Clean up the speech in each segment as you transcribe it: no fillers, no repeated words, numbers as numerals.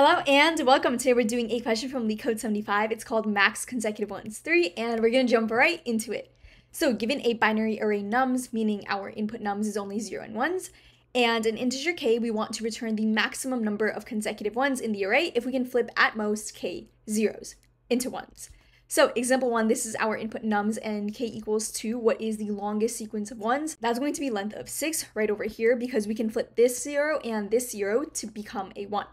Hello and welcome. Today we're doing a question from LeetCode 75. It's called Max Consecutive Ones III, and we're going to jump right into it. So given a binary array nums, meaning our input nums is only 0 and 1s, and an integer k, we want to return the maximum number of consecutive ones in the array if we can flip at most k zeros into ones. So example one, this is our input nums and k equals 2, what is the longest sequence of ones. That's going to be length of 6 right over here because we can flip this 0 and this 0 to become a 1.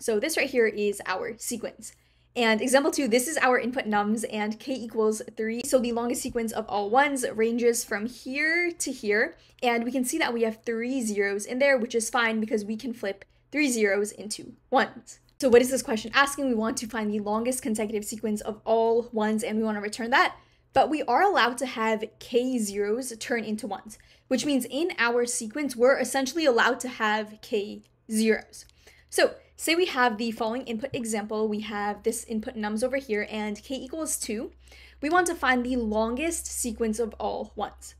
So this right here is our sequence. And example 2, this is our input nums and k equals 3. So the longest sequence of all ones ranges from here to here. And we can see that we have 3 zeros in there, which is fine because we can flip 3 zeros into ones. So what is this question asking? We want to find the longest consecutive sequence of all ones and we want to return that. But we are allowed to have k zeros turn into ones, which means in our sequence, we're essentially allowed to have k zeros. So say we have the following input example, we have this input nums over here and k equals 2. We want to find the longest sequence of all ones.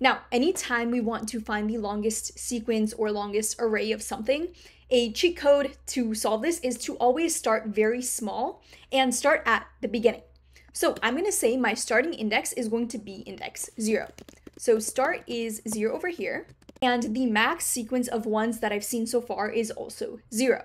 Now, anytime we want to find the longest sequence or longest array of something, a cheat code to solve this is to always start very small and start at the beginning. So I'm going to say my starting index is going to be index 0. So start is 0 over here. And the max sequence of ones that I've seen so far is also 0.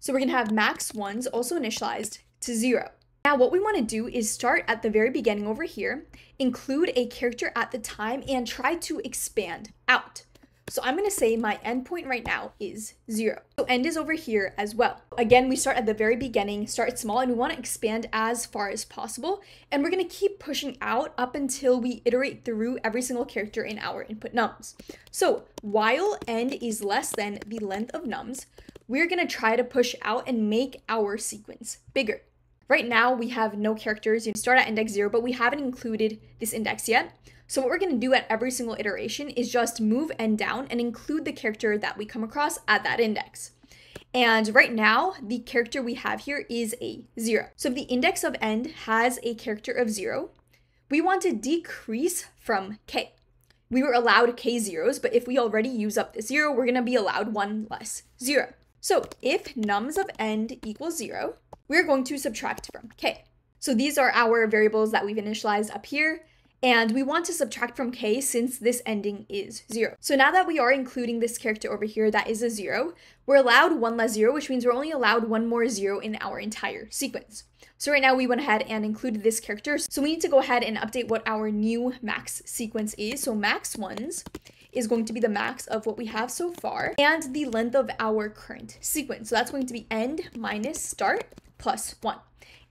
So we're going to have max ones also initialized to 0. Now what we want to do is start at the very beginning over here, include a character at the time, and try to expand out. So I'm going to say my endpoint right now is 0. So end is over here as well. Again, we start at the very beginning, start small, and we want to expand as far as possible. And we're going to keep pushing out up until we iterate through every single character in our input nums. So while end is less than the length of nums, we're going to try to push out and make our sequence bigger. Right now, we have no characters. You start at index 0, but we haven't included this index yet. So what we're going to do at every single iteration is just move end down and include the character that we come across at that index. And right now, the character we have here is a 0. So if the index of end has a character of 0, we want to decrease from k. We were allowed k zeros, but if we already use up the 0, we're going to be allowed 1 less 0. So if nums of end equals 0, we're going to subtract from k. So these are our variables that we've initialized up here. And we want to subtract from k since this ending is 0. So now that we are including this character over here that is a 0, we're allowed 1 less 0, which means we're only allowed 1 more 0 in our entire sequence. So right now we went ahead and included this character. So we need to go ahead and update what our new max sequence is. So max ones is going to be the max of what we have so far and the length of our current sequence. So that's going to be end minus start plus 1.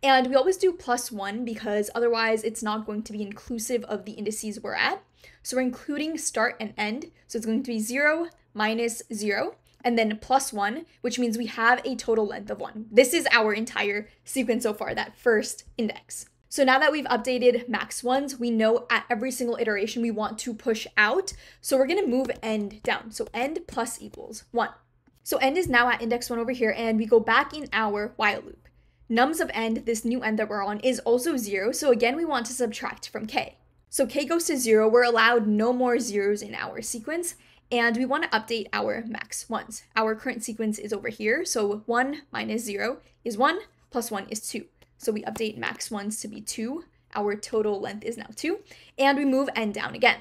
And we always do plus 1 because otherwise it's not going to be inclusive of the indices we're at. So we're including start and end. So it's going to be 0 minus 0 and then plus 1, which means we have a total length of 1. This is our entire sequence so far, that first index. So now that we've updated max ones, we know at every single iteration we want to push out. So we're going to move end down. So end plus equals 1. So end is now at index 1 over here and we go back in our while loop. Nums of end, this new end that we're on, is also 0. So again, we want to subtract from k. So k goes to 0. We're allowed no more zeros in our sequence. And we want to update our max ones. Our current sequence is over here. So 1 minus 0 is 1, plus 1 is 2. So we update max ones to be 2. Our total length is now 2. And we move end down again.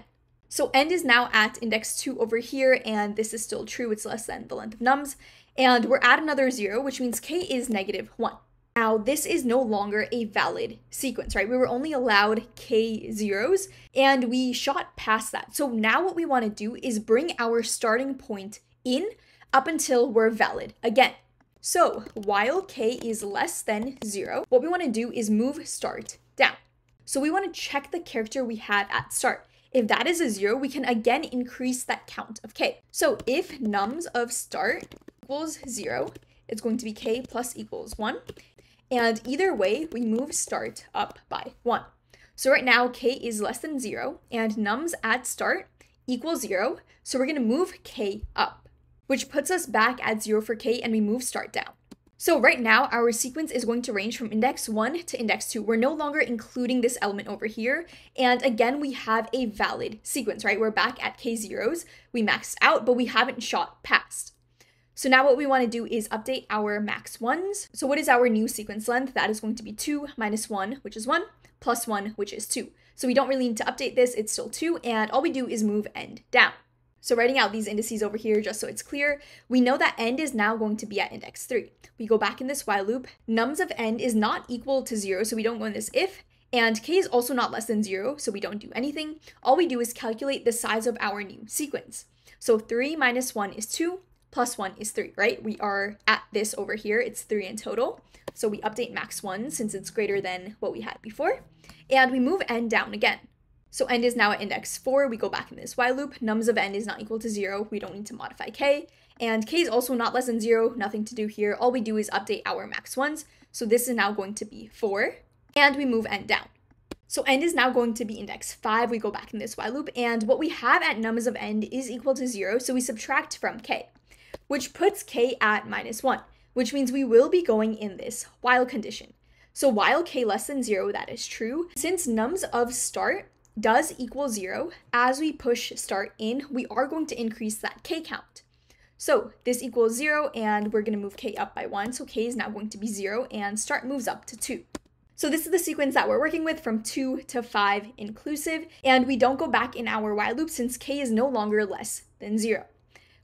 So end is now at index 2 over here. And this is still true. It's less than the length of nums. And we're at another 0, which means k is negative 1. Now, this is no longer a valid sequence, right? We were only allowed k zeros and we shot past that. So now what we want to do is bring our starting point in up until we're valid again. So while k is less than 0, what we want to do is move start down. So we want to check the character we had at start. If that is a 0, we can again increase that count of k. So if nums of start equals 0, it's going to be k plus equals 1. And either way, we move start up by 1. So right now, k is less than 0, and nums at start equals 0. So we're going to move k up, which puts us back at 0 for k, and we move start down. So right now, our sequence is going to range from index 1 to index 2. We're no longer including this element over here. And again, we have a valid sequence, right? We're back at k zeros. We maxed out, but we haven't shot past. So now what we want to do is update our max ones. So what is our new sequence length? That is going to be 2 minus 1, which is 1, plus 1, which is 2. So we don't really need to update this. It's still 2. And all we do is move end down. So writing out these indices over here, just so it's clear, we know that end is now going to be at index 3. We go back in this while loop. Nums of end is not equal to 0, so we don't go in this if. And k is also not less than 0, so we don't do anything. All we do is calculate the size of our new sequence. So 3 minus 1 is 2, plus 1 is 3, right? We are at this over here. It's 3 in total. So we update max 1 since it's greater than what we had before. And we move n down again. So end is now at index 4. We go back in this while loop. Nums of end is not equal to 0. We don't need to modify k. And k is also not less than 0. Nothing to do here. All we do is update our max ones. So this is now going to be 4. And we move n down. So end is now going to be index 5. We go back in this while loop. And what we have at nums of end is equal to 0. So we subtract from k, which puts k at minus 1, which means we will be going in this while condition. So while k less than 0, that is true. Since nums of start does equal 0, as we push start in, we are going to increase that k count. So this equals 0, and we're going to move k up by 1, so k is now going to be 0, and start moves up to 2. So this is the sequence that we're working with from 2 to 5 inclusive, and we don't go back in our while loop since k is no longer less than 0.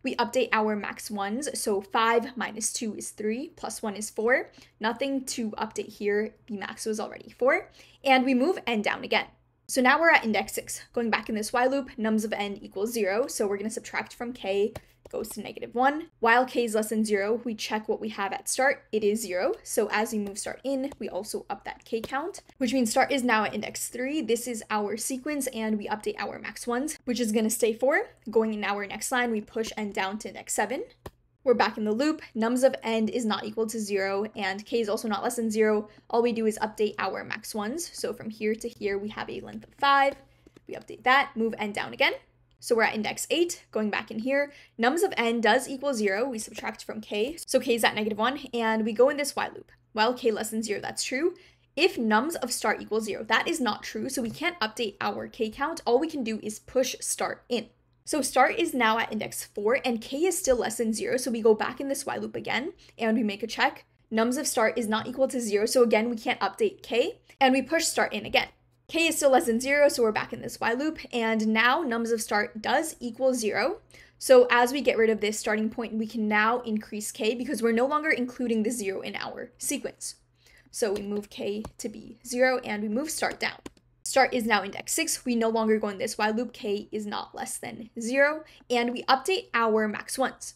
We update our max ones, so 5 minus 2 is 3, plus 1 is 4. Nothing to update here, the max was already 4. And we move n down again. So now we're at index 6. Going back in this while loop, nums of n equals 0, so we're going to subtract from k, goes to negative 1. While k is less than 0, we check what we have at start. It is 0, so as we move start in, we also up that k count, which means start is now at index 3. This is our sequence, and we update our max ones, which is going to stay 4. Going in our next line, we push n down to index 7. We're back in the loop. Nums of end is not equal to 0, and k is also not less than 0. All we do is update our max ones. So from here to here, we have a length of 5. We update that, move n down again. So we're at index 8, going back in here. Nums of n does equal 0. We subtract from k, so k is at negative 1, and we go in this while loop. While k less than 0, that's true. If nums of start equals 0, that is not true, so we can't update our k count. All we can do is push start in. So start is now at index 4, and k is still less than 0, so we go back in this while loop again, and we make a check. Nums of start is not equal to 0, so again, we can't update k, and we push start in again. K is still less than 0, so we're back in this while loop, and now nums of start does equal 0. So as we get rid of this starting point, we can now increase k because we're no longer including the 0 in our sequence. So we move k to be 0, and we move start down. Start is now index 6. We no longer go in this while loop. K is not less than 0, and we update our max ones.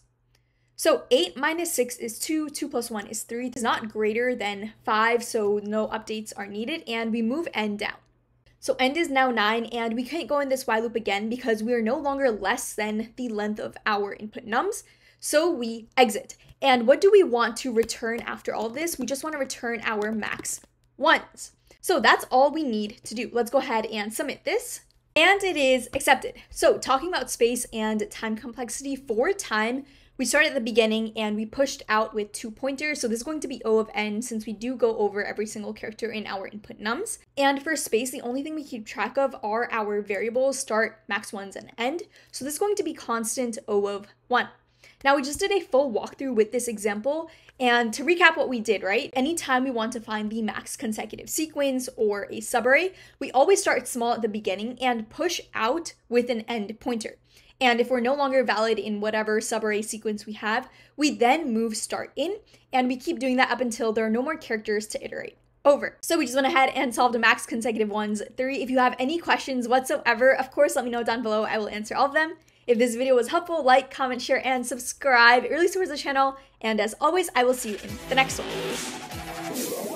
So 8 minus 6 is 2, 2 plus 1 is 3. It's not greater than 5, so no updates are needed, and we move n down. So end is now 9, and we can't go in this while loop again because we are no longer less than the length of our input nums. So we exit. And what do we want to return after all this? We just want to return our max ones. So that's all we need to do. Let's go ahead and submit this. And it is accepted. So talking about space and time complexity for time, we start at the beginning and we pushed out with 2 pointers. So this is going to be O of n since we do go over every single character in our input nums. And for space, the only thing we keep track of are our variables start, max ones, and end. So this is going to be constant O of 1. Now we just did a full walkthrough with this example. And to recap what we did, right? Anytime we want to find the max consecutive sequence or a subarray, we always start small at the beginning and push out with an end pointer. And if we're no longer valid in whatever subarray sequence we have, we then move start in, and we keep doing that up until there are no more characters to iterate over. So we just went ahead and solved a max consecutive ones 3. If you have any questions whatsoever, of course, let me know down below. I will answer all of them. If this video was helpful, like, comment, share, and subscribe. It really supports the channel. And as always, I will see you in the next one.